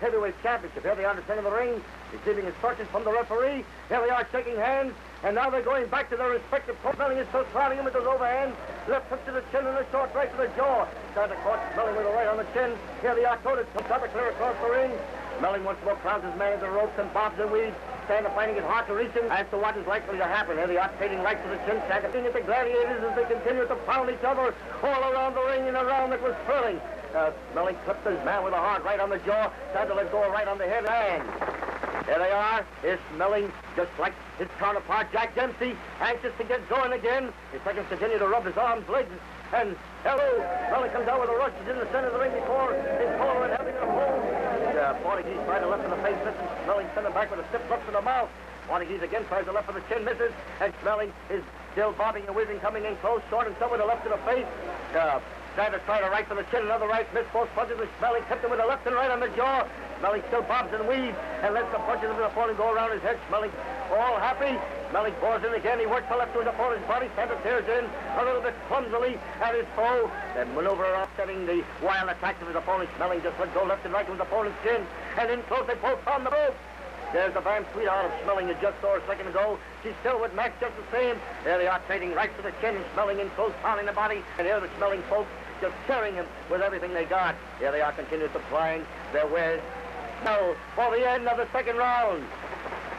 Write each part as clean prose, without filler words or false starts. heavyweight championship. Here they are to send in the ring, receiving instructions from the referee. Here they are shaking hands, and now they're going back to their respective court. Schmeling is still crowding him with his overhand. Left hook to the chin and a short right to the jaw. Santa caught Schmeling with a right on the chin. Here they are coated. Santa clear across the ring. Schmeling once more crowns his man in the ropes and bobs and weeds. Santa finding it hard to reach him as to what is likely to happen. Here they are trading right to the chin. Santa being at the gladiators as they continue to pound each other all around the ring in a round that was thrilling. Schmeling clipped his man with a hard right on the jaw. Santa let go a right on the head. And here they are. Here's Schmeling, just like his counterpart, Jack Dempsey, anxious to get going again. His seconds continue to rub his arms, legs, and hello. Schmeling comes out with a rush. He's in the center of the ring before his corner and having a hold. Portuguese tries a left in the face, misses. Schmeling sent him back with a stiff hook to the mouth. Portuguese again tries a left for the chin, misses. And Schmeling is still bobbing and whizzing, coming in close, short, and somewhere to left to the face. Santa tried a right for the chin, another right, missed both punches, and Schmeling tipped him with a left and right on the jaw. Schmeling still bobs and weaves and lets the punches of his opponent go around his head. Schmeling all happy. Schmeling bores in again. He works the left to his opponent's body. Santa tears in a little bit clumsily at his foe. Then maneuver offsetting the wild attacks of his opponent. Schmeling just let go left and right to his opponent's chin. And in close, they both found the rope. There's the Van Sweet out of Schmeling you just saw a second ago. She's still with Max just the same. There they are trading right to the chin. Schmeling in close, pounding the body. And here the Schmeling folks just carrying him with everything they got. Here they are continuing supplying their wares. So for the end of the second round.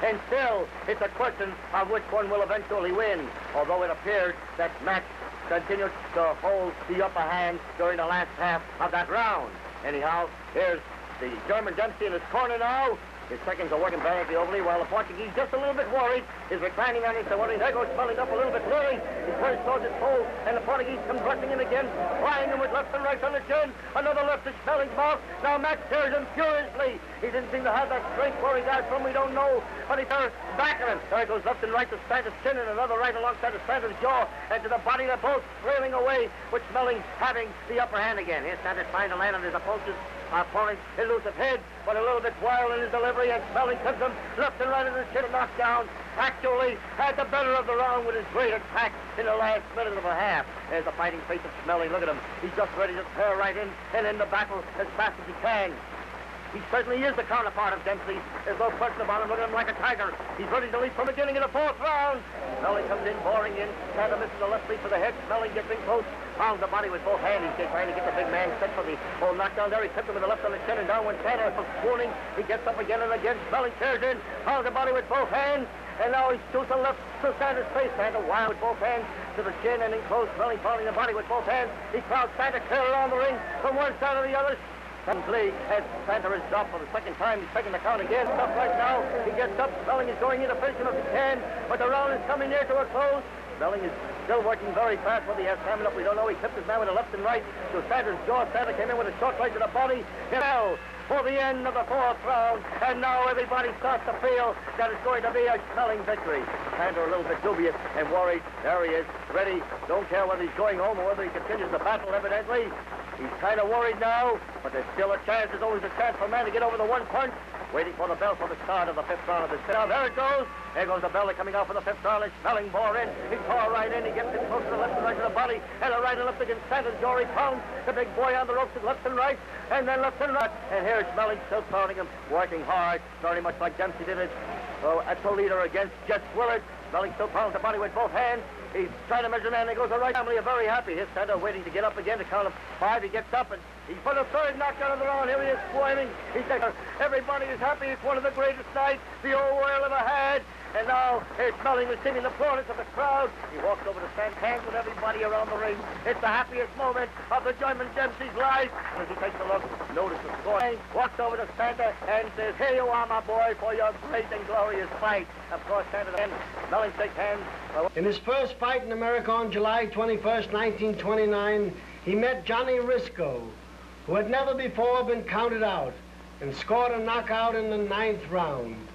And still, it's a question of which one will eventually win. Although it appears that Max continued to hold the upper hand during the last half of that round. Anyhow, here's the German Dempsey in his corner now. His seconds are working better at the Ovaly, while the Portuguese, just a little bit worried, is reclining on his surroundings. There goes Schmeling up a little bit blurry. He turns towards his foe, and the Portuguese comes rushing in again, flying him with left and right on the chin. Another left to Schmeling's mouth. Now Max tears him furiously. He didn't seem to have that strength where he got from, we don't know, but he turns back at him. There goes left and right to Santa's chin, and another right alongside Santa's jaw, and to the body. They're both reeling away, with Schmeling having the upper hand again. Here's Santa trying to land on his opponent's elusive head, but a little bit wild in his delivery, and Schmeling comes him left and right in the chin and knocked down. Actually had the better of the round with his great attack in the last minute of a half. There's the fighting face of Schmeling. Look at him. He's just ready to tear right in and end the battle as fast as he can. He certainly is the counterpart of Dempsey. There's no question about him. Look at him like a tiger. He's ready to leap from beginning in the fourth round. Schmeling comes in, boring in. Santa misses the left leap for the head. Schmeling gets in close. Pounds the body with both hands. He's trying to get the big man set for the old knockdown there. He tipped him with the left on the chin, and down went Santa from swooning. He gets up again and again. Schmeling tears in. Pounds the body with both hands. And now he shoots a left to Santa's face. Santa wild with both hands to the chin and in close. Schmeling pounding the body with both hands. He crowds Santa clear around the ring from one side to the other. As Santa is dropped for the second time, he's taking the count again. Up right now, he gets up. Schmeling is going in to finish him if he can, but the round is coming near to a close. Schmeling is still working very fast. Whether he has stamina up, we don't know. He tipped his man with a left and right to Santa's jaw. Santa came in with a short right to the body. Now, for the end of the fourth round, and now everybody starts to feel that it's going to be a Schmeling victory. Santa a little bit dubious and worried. There he is, ready. Don't care whether he's going home or whether he continues the battle, evidently. He's kind of worried now, but there's still a chance. There's always a chance for a man to get over the one punch. Waiting for the bell for the start of the fifth round of the set. There it goes. There goes the bell coming out for the fifth round. It's Schmeling bore in. He tore right in. He gets it close to the left and right to the body. And a right and left against Santa's jaw. He pounds the big boy on the ropes to left and right. And then left and right. And here's Schmeling still pounding him, working hard, very much like Dempsey did it. So at the leader against Jess Willard. Schmeling still pounds the body with both hands. He's trying to measure man. There goes the right. Family are very happy. Here's Santa waiting to get up again to count of five. He gets up and he's put a third knockdown of the round. Here he is squirming. He's everybody is happy. It's one of the greatest nights the old world ever had. And now here's Schmeling receiving the plaudits of the crowd. He walks over to Santa, hands with everybody around the ring. It's the happiest moment of the German Dempsey's life. As he takes a look, notice the score. He walks over to Santa and says, "Here you are, my boy, for your great and glorious fight." Of course, Santa then Schmeling shakes hands. In his first fight in America on July 21st, 1929, he met Johnny Risco, who had never before been counted out, and scored a knockout in the ninth round.